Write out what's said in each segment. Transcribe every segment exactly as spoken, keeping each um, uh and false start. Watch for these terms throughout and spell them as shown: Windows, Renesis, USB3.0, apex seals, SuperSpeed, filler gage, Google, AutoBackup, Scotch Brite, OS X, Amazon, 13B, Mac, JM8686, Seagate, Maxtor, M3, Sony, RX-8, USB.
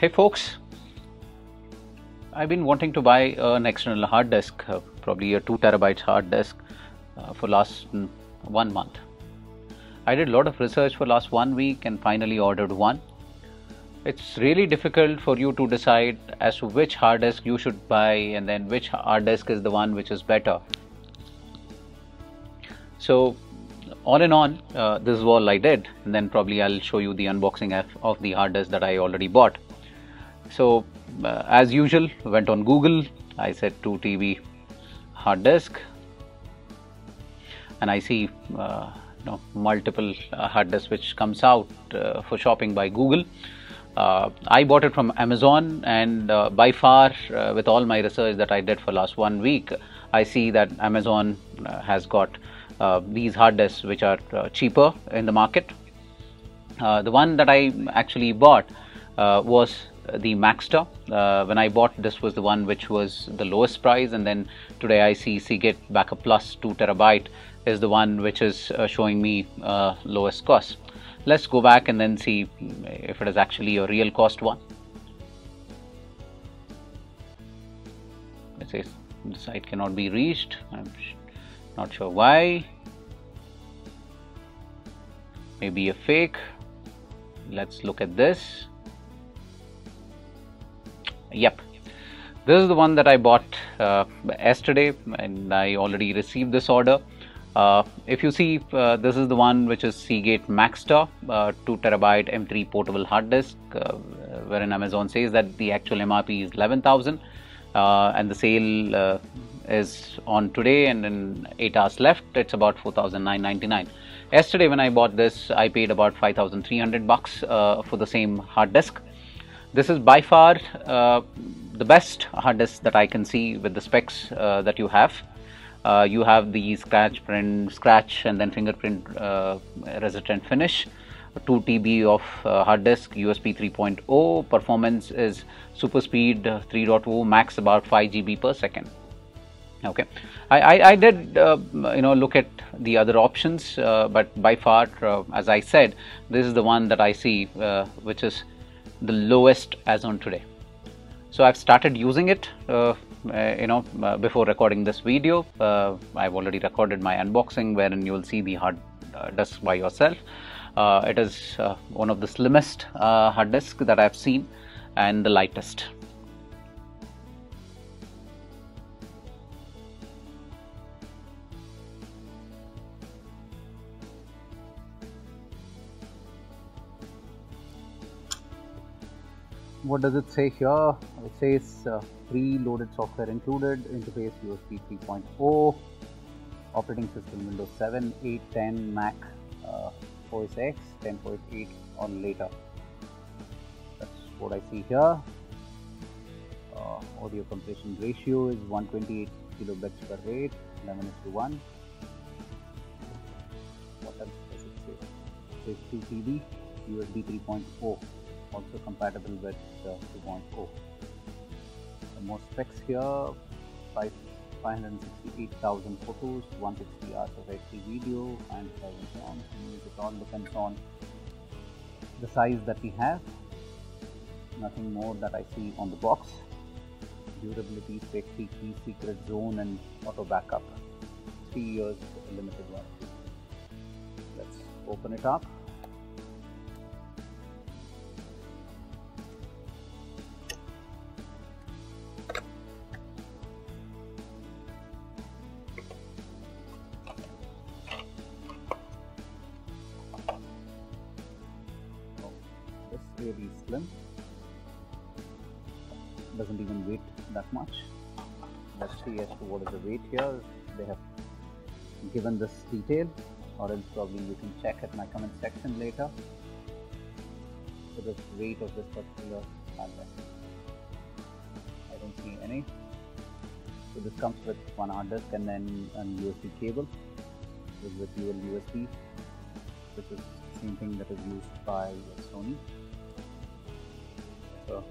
Hey folks, I've been wanting to buy an external hard disk, uh, probably a two terabyte hard disk uh, for last mm, one month. I did a lot of research for last one week and finally ordered one. It's really difficult for you to decide as to which hard disk you should buy and then which hard disk is the one which is better. So on and on, uh, this is all I did, and then probably I'll show you the unboxing of the hard disk that I already bought. So uh, as usual, went on Google, I said two T B hard disk, and I see uh, you know, multiple uh, hard disks which comes out uh, for shopping by Google. Uh, I bought it from Amazon, and uh, by far uh, with all my research that I did for last one week, I see that Amazon uh, has got uh, these hard disks which are uh, cheaper in the market. Uh, the one that I actually bought uh, was the Maxtor. Uh, when I bought, this was the one which was the lowest price, and then today I see Seagate Backup Plus two terabyte is the one which is uh, showing me uh, lowest cost. Let's go back and then see if it is actually a real cost one. It says the site cannot be reached. I'm not sure why. Maybe a fake. Let's look at this. Yep, this is the one that I bought uh, yesterday, and I already received this order. Uh, if you see, uh, this is the one which is Seagate Maxtor uh, two terabyte M three portable hard disk, uh, wherein Amazon says that the actual M R P is eleven thousand, uh, and the sale uh, is on today, and in eight hours left it's about four thousand nine hundred ninety-nine. Yesterday when I bought this, I paid about five thousand three hundred bucks uh, for the same hard disk. This is by far uh, the best hard disk that I can see with the specs uh, that you have. Uh, you have the scratch print, scratch and then fingerprint uh, resistant finish, two T B of uh, hard disk, U S B three point oh, performance is SuperSpeed three point oh, max about five G B per second. Okay, I, I, I did uh, you know look at the other options, uh, but by far, uh, as I said, this is the one that I see uh, which is the lowest as on today. So I've started using it. Uh, Uh, you know, uh, before recording this video, uh, I've already recorded my unboxing, wherein you will see the hard uh, disk by yourself. Uh, it is uh, one of the slimmest uh, hard disk that I've seen, and the lightest. What does it say here? It says uh, pre-loaded software included, interface U S B three point oh, operating system Windows seven, eight, ten, Mac, uh, O S X, ten point eight or later. That's what I see here. Uh, audio compression ratio is one twenty-eight kilobits per rate, eleven is to one. What else does it say? It says two T B, U S B three point oh. Also compatible with uh, two point oh. The more specs here, five hundred sixty-eight thousand photos, one hundred sixty hours of H D video, and one thousand songs. It all depends on the size that we have. Nothing more that I see on the box. Durability, safety, key secret zone, and auto backup. Three years limited warranty. Let's open it up. Really slim, doesn't even weight that much. Let's see as to what is the weight here. They have given this detail, or else probably you can check at my comment section later. So the weight of this particular hard disk, I don't see any. So this comes with one hard disk and then an U S B cable with dual U S B, which is the same thing that is used by Sony. Uh,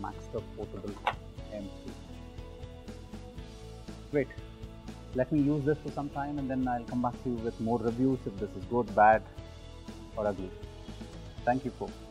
Maxtor portable M three. Great. Let me use this for some time, and then I'll come back to you with more reviews if this is good, bad, or ugly. Thank you, folks.